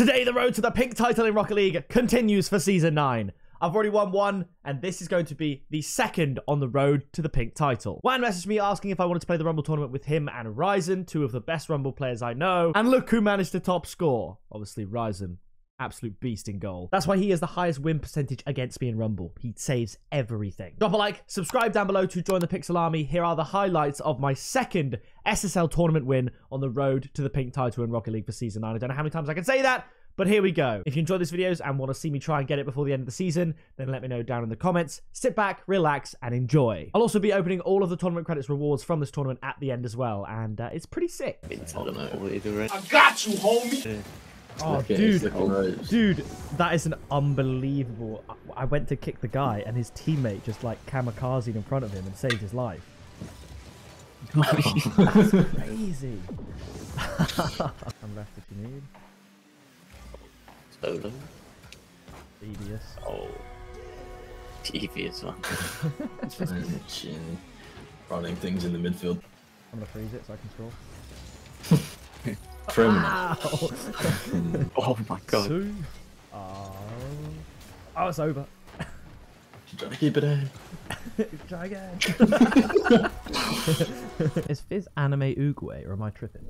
Today, the road to the pink title in Rocket League continues for Season 9. I've already won one, and this is going to be the second on the road to the pink title. Juan messaged me asking if I wanted to play the Rumble tournament with him and Ryzen, two of the best Rumble players I know. And look who managed to top score. Obviously, Ryzen, absolute beast in goal. That's why he is the highest win percentage against me in Rumble. He saves everything. Drop a like, subscribe down below to join the Pixel Army. Here are the highlights of my second SSL tournament win on the road to the pink title in Rocket League for Season 9. I don't know how many times I can say that, but here we go. If you enjoyed these videos and want to see me try and get it before the end of the season, then let me know down in the comments. Sit back, relax, and enjoy. I'll also be opening all of the tournament credits rewards from this tournament at the end as well, and it's pretty sick. I got you, homie! Yeah. Oh, okay, dude, that is an unbelievable... I went to kick the guy, and his teammate just, like, kamikazed in front of him and saved his life. That's crazy. I'm left if you need. Stolen. Devious. Oh. Devious one. Running things in the midfield. I'm gonna freeze it so I can score. Criminal. Oh my god. Oh, it's over. Try to keep it in. Try again. Is Fizz anime Uguay or am I tripping?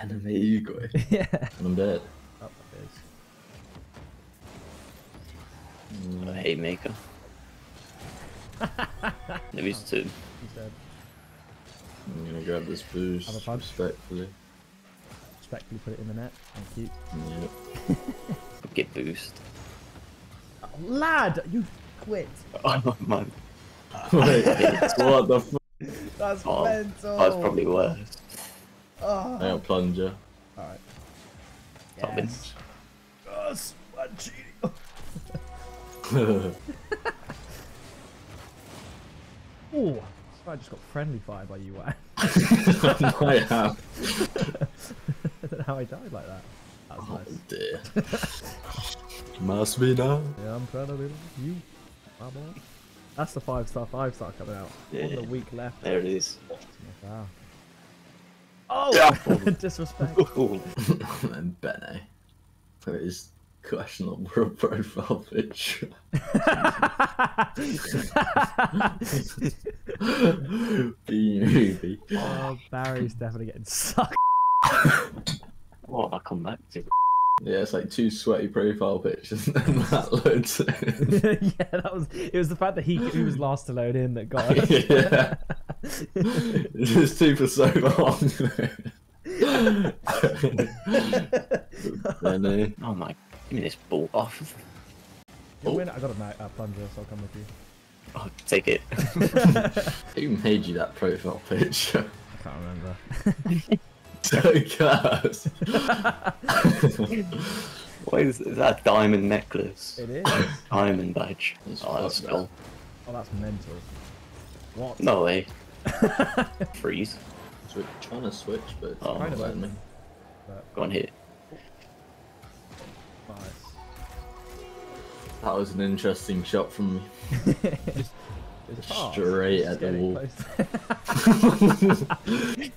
Anime Uguay? Yeah. And I'm dead. Oh, Fizz. I hate Maker. Maybe he's two. He's dead. I'm gonna grab this boost. Have a punch. Respectfully. Respectfully put it in the net. Thank you. Yep. Get boost. Oh, lad, you quit. Oh man. Wait, what the f? That's mental. That's probably worse. Oh. I got plunger. Alright. Yes. Yes. I'm cheating. Ooh. I just got friendly fired by you, Juan. I have. I don't know how I died like that. That was nice. Dear. Must be now. Yeah, I'm trying to be you. My boy. That's the five-star coming out. Yeah. All the week left. There it is. Wow. Oh! Disrespect. And Bene. There is. Questionable world profile picture. Oh, Barry's definitely getting sucked. What? I come back to. Yeah, it's like two sweaty profile pictures and then that loads in. Yeah, that was. It was the fact that he was last to load in that got us. Yeah. It's just two for so long. Oh my. Give me this ball off. Oh. Win. I got a plunger, so I'll come with you. Oh, take it. Who made you that profile picture? I can't remember. So cursed. What is that diamond necklace? It is. Diamond badge. Oh, that's cool. Oh, that's mental. What? No way. Freeze. Switch. Trying to switch, but it's kind of letting me. Go on, hit. Nice. That was an interesting shot from me. Straight at the wall.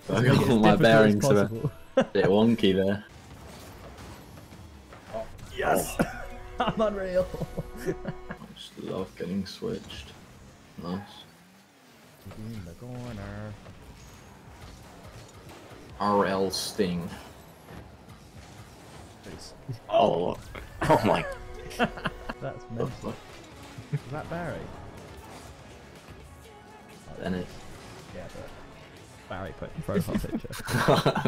I got all my bearings a bit wonky there. Oh, yes! Oh. I'm unreal. I just love getting switched. Nice. In the corner. RL Sting. Oh, oh my! That's mental. Is that Barry? Then it's yeah, but Barry put the profile picture.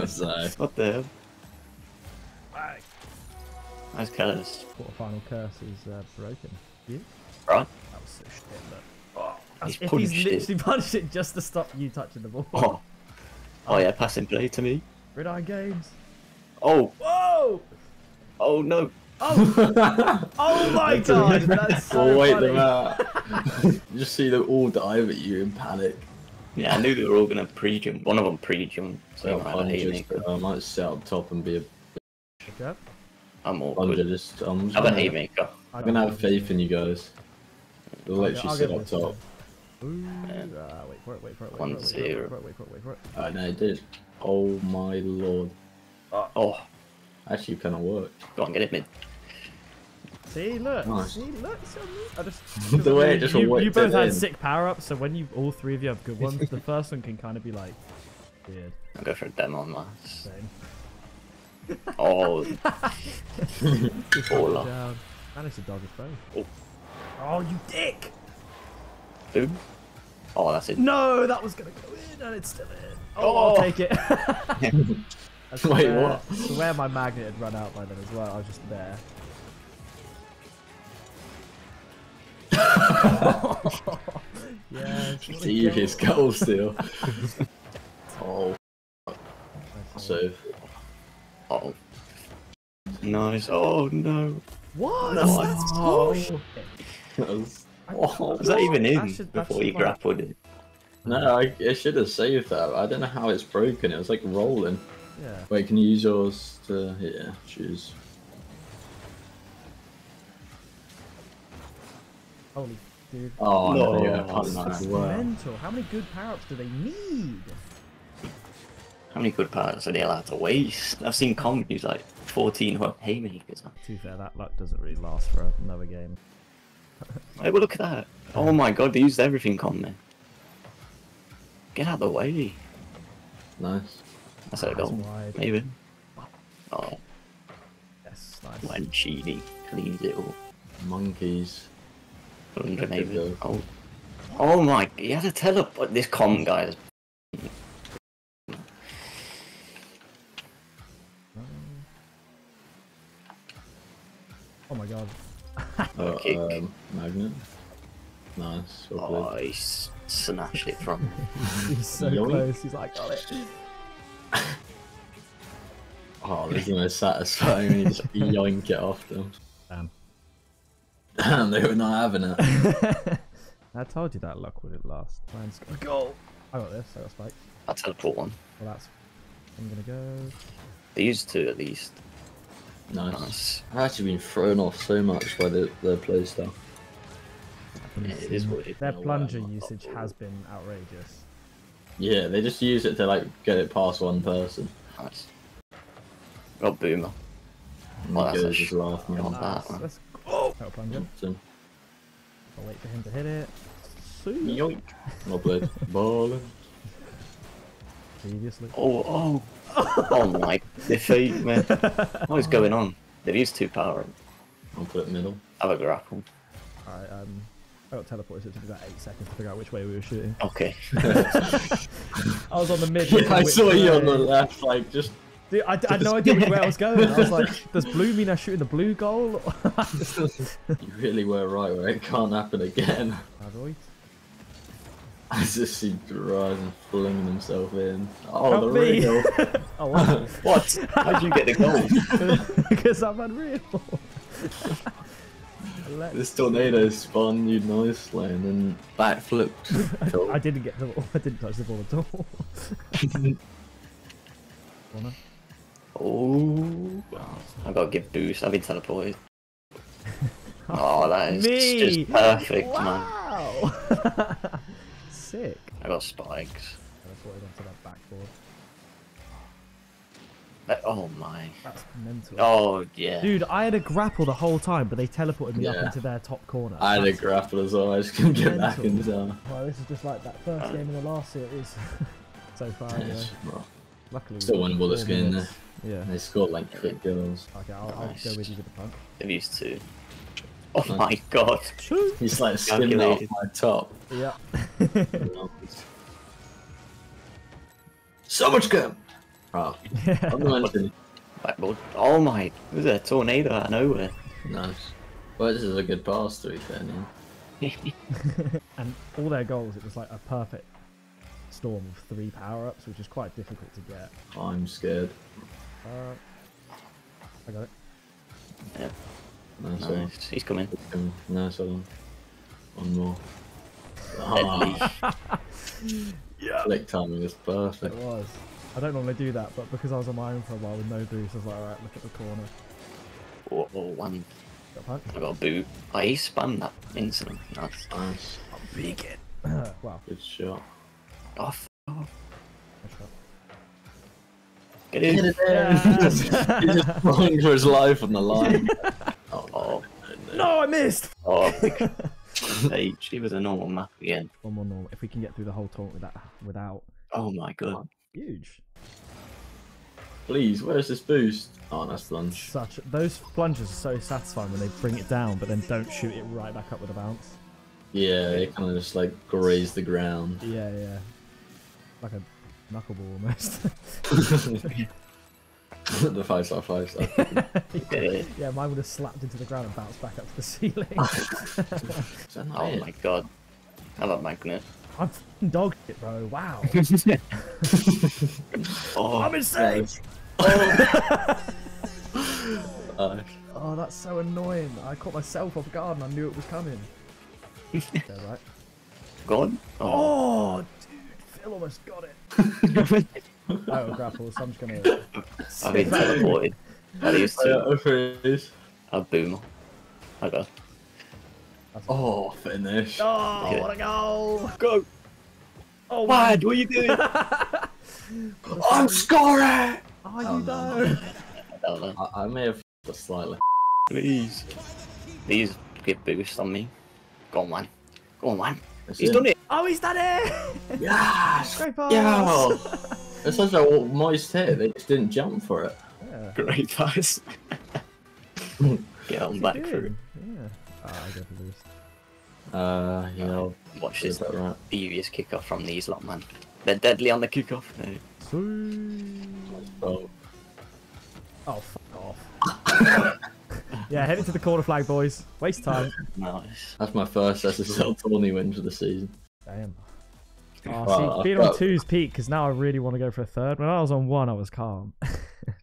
So what the hell? Barry. Nice curse. Quarterfinal curse is broken. You? Right. That was so shit. Oh, he's literally punched it just to stop you touching the ball. Oh, oh yeah, passing play to me. Gridiron Games. Oh. Whoa. Oh no! Oh, oh my god! That's so funny. Them out. You just see them all dive at you in panic. Yeah, I knew they were all gonna pre-jump. One of them pre-jumped. So I might sit up top and be a. Okay. I'm all. I'm just a haymaker. I'm gonna have faith in you guys. They'll let you sit up top. Wait for it! Wait for it! 1-0. Wait for it! Wait for it! Wait for it! Oh no, it did. Oh my lord. Oh. Actually kind of worked. Go on, get it mid. See, look. Nice. See, look. I just, the way it just you both had sick power-ups, so when you all three of you have good ones, the first one can kind of be like weird. I'll go for a demo on my same. Oh. Baller. Managed to dodge his phone. Oh. Oh, you dick! Boom. Oh, that's it. No, that was going to go in, and it's still in. Oh, oh. I'll take it. Wait, what? I swear my magnet had run out by then as well. I was just there. Yeah, see you his goal still. Oh. So. Oh. Nice. Oh no. What? No, that's bullshit. That was, oh, was that even in before you grappled it? No, I should have saved that. I don't know how it's broken. It was like rolling. Yeah. Wait, can you use yours to yeah, choose? Holy dude. Oh no, yeah, that's mental. How many good power-ups do they need? How many good power-ups are they allowed to waste? I've seen Kong use like 14 haymakers. To be fair, that luck doesn't really last for another game. Hey, well look at that. Oh my god, they used everything Kong then. Get out of the way. Nice. That's a goal. Maybe. Oh. Yes, nice. Wenchini cleans it all. Monkeys. Oh. Oh my, he had a teleport. This comm guy is. Oh my god. Kick. Magnet. Nice. So oh, he snatched it from me. He's so close, he's like, got it. Oh, this is the most satisfying when you just yoink it off them. Damn, they were not having it. I told you that luck wouldn't last. Mine's got a goal. I got this, I got spikes. I'll teleport one. Well, that's... I'm gonna go... These two, at least. Nice. Nice. I've actually been thrown off so much by their play style. Yeah, it is what it is. Their plunger usage has been outrageous. Yeah, they just use it to, like, get it past one person. Nice. Got Boomer. Oh, that's a just laugh, man. Nice. Oh! I'll wait for him to hit it. Yoink! Not blade. Ball. Previously. Oh, oh! Oh my defeat, man. What is going on? They've used two power. I'll put it in the middle. Have a grapple. Alright, I got teleported, so it took about 8 seconds to figure out which way we were shooting. Okay. I was on the mid. Yeah, I saw you on the left, like, just... Dude, I had no idea where I was going. I was like, does blue mean I shoot in the blue goal? You really were right where it can't happen again. Right. I just see Ryzen flinging himself in. Oh, help the real. Oh, wow. What? How'd you get the goal? Because I'm unreal. This tornado spun you nicely and then backflipped. Cool. I didn't get the ball. I didn't touch the ball at all. Corner. Oh, I gotta give boost. I've been teleported. Oh, that is just perfect, wow. Man. Sick. I got spikes. Teleported onto that backboard. Oh my. That's mental. Oh yeah. Dude, I had a grapple the whole time, but they teleported me up into their top corner. I had a grapple as well. I just couldn't get back in time. Well, this is just like that first game in the last series. So far, yeah. Luckily, still winnable this game there. Yeah. They scored like quick goals. Okay, I'll go with you to the punk. They've used two. Oh my god. He's like skimming off my top. Yeah. So much go! Oh. Backboard. Oh my. There's a tornado out of nowhere. Nice. Well, this is a good pass to be fair now. And all their goals, it was like a perfect storm of 3 power-ups, which is quite difficult to get. I'm scared. I got it. Yeah. Nice. Nice. He's coming. Nice one. One more. Ah. Yeah. Click timing is perfect. It was. I don't normally do that, but because I was on my own for a while with no boost, I was like, alright, look at the corner. Oh, one. Got a I got a boot. Oh, he spammed that instantly. Nice. Nice. I'll beat it. Wow. Good shot. Oh, f*** off. Get it. He's just throwing for his life on the line. No, I missed! Oh, H, it was a normal map again. One more normal, if we can get through the whole tournament without... Oh my god. Huge. Please, where's this boost? Oh, that's lunge. Those plunges are so satisfying when they bring it down, but then don't shoot it right back up with a bounce. Yeah, it kind of just like graze the ground. Yeah, yeah. Like a knuckleball almost. The 5-star, 5-star. Yeah. Yeah, mine would have slapped into the ground and bounced back up to the ceiling. Oh my god. I love Magnus. I've f***ing dogged it, bro. Wow. Oh, I'm insane. Oh, that's so annoying. I caught myself off guard and I knew it was coming. Right. Gone? Oh, dude. Phil almost got it. Oh, grapple. So I'm just going to... I've been teleported. That is too. A boomer. I got it. Oh, finish. Oh, okay. What a goal! Go! Oh, Wad, what are you doing? I'm scoring! Are you though? No. I may have f***ed slightly. Please. Please get boost on me. Go on, man. Go on, man. He's done it! Oh, he's done it! Yes! Great pass! Yeah. It's such a moist hit, they just didn't jump for it. Yeah. Great pass. Get on back through. Yeah. Oh, I get the boost. You know, watch this devious kickoff from these lot, man. They're deadly on the kickoff. Oh, fuck off. Yeah, heading to the corner flag, boys. Waste time. Nice. That's my first SSL tourney win for the season. Damn. Oh, wow. See, being on 2's peak, because now I really want to go for a 3rd. When I was on 1, I was calm.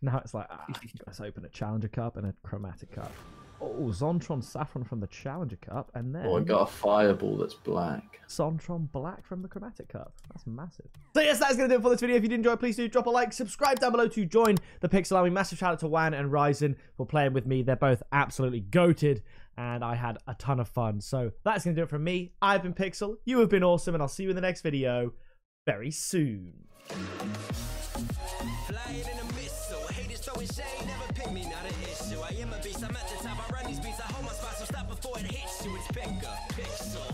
Now it's like, let's open a Challenger Cup and a Chromatic Cup. Oh, Zontron Saffron from the Challenger Cup, and then... Oh, I got a fireball that's black. Zontron Black from the Chromatic Cup. That's massive. So yes, that's going to do it for this video. If you did enjoy, please do drop a like, subscribe down below to join the Pixel Army. Massive shout out to Juan and Ryzen for playing with me. They're both absolutely goated, and I had a ton of fun. So that's going to do it from me. I've been Pixel, you have been awesome, and I'll see you in the next video very soon. Flying in a missile, hate is throwing shade, never pick me, not an issue. I am a beast, I'm at the top, I run these beats, I hold my spot, so stop before it hits you, it's Pixel.